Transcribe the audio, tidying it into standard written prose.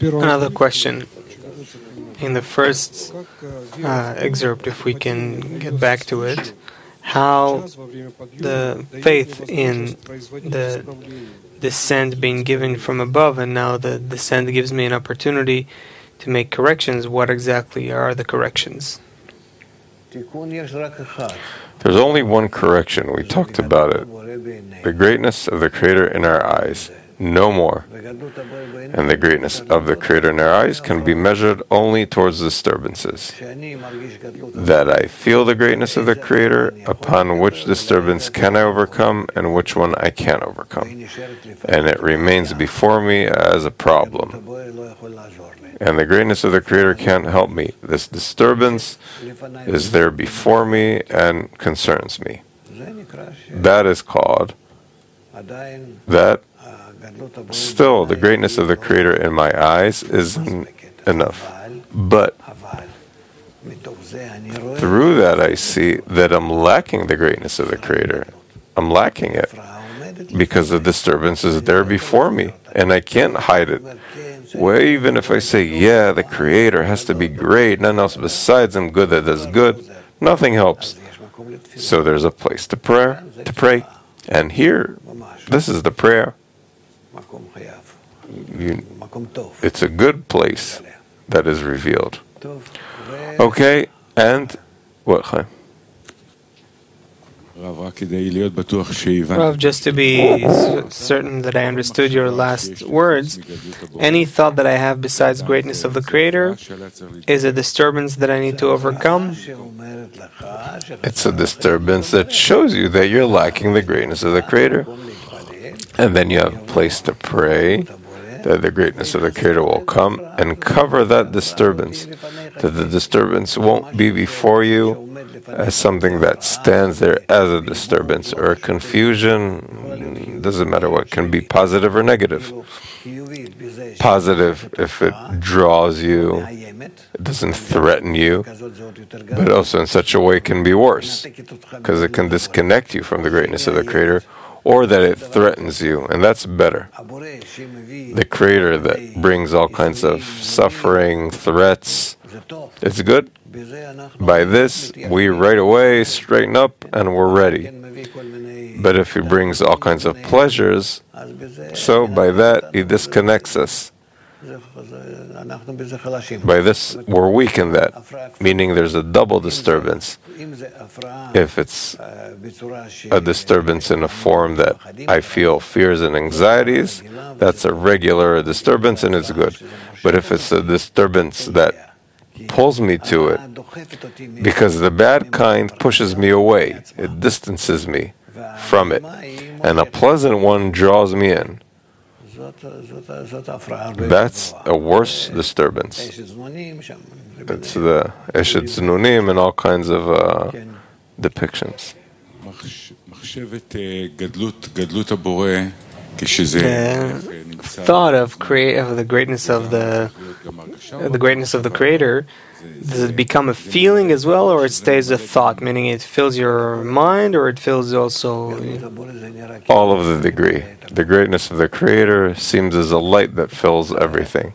Another question. In the first excerpt, if we can get back to it, how the faith in the descent being given from above, and now the descent gives me an opportunity to make corrections. What exactly are the corrections? There's only one correction. We talked about it. The greatness of the Creator in our eyes, no more. And the greatness of the Creator in our eyes can be measured only towards disturbances. That I feel the greatness of the Creator, upon which disturbance can I overcome and which one I can't overcome. And it remains before me as a problem. And the greatness of the Creator can't help me. This disturbance is there before me and concerns me. That is called that still the greatness of the Creator in my eyes is enough. But through that I see that I'm lacking the greatness of the Creator. I'm lacking it because the disturbance is there before me and I can't hide it. Well, even if I say, yeah, the Creator has to be great, none else besides Him good that does good, nothing helps. So there's a place to pray. And here, this is the prayer. It's a good place that is revealed. Okay, and what? Rav, just to be certain that I understood your last words, any thought that I have besides greatness of the Creator is a disturbance that I need to overcome. It's a disturbance that shows you that you're lacking the greatness of the Creator. And then you have a place to pray that the greatness of the Creator will come and cover that disturbance, that the disturbance won't be before you as something that stands there as a disturbance or a confusion. Doesn't matter what, can be positive or negative. Positive if it draws you, it doesn't threaten you, but also in such a way can be worse because it can disconnect you from the greatness of the Creator, or that it threatens you, and that's better. The Creator that brings all kinds of suffering, threats, it's good. By this, we right away straighten up and we're ready. But if He brings all kinds of pleasures, so by that He disconnects us. By this, we're weak in that, meaning there's a double disturbance. If it's a disturbance in a form that I feel fears and anxieties, that's a regular disturbance and it's good. But if it's a disturbance that pulls me to it, because the bad kind pushes me away, it distances me from it, and a pleasant one draws me in, that's a worse disturbance. It's the Eshet Znunim and all kinds of depictions. The thought of the greatness of the Creator, does it become a feeling as well, or it stays a thought, meaning it fills your mind, or it fills also... All of the degree. The greatness of the Creator seems as a light that fills everything.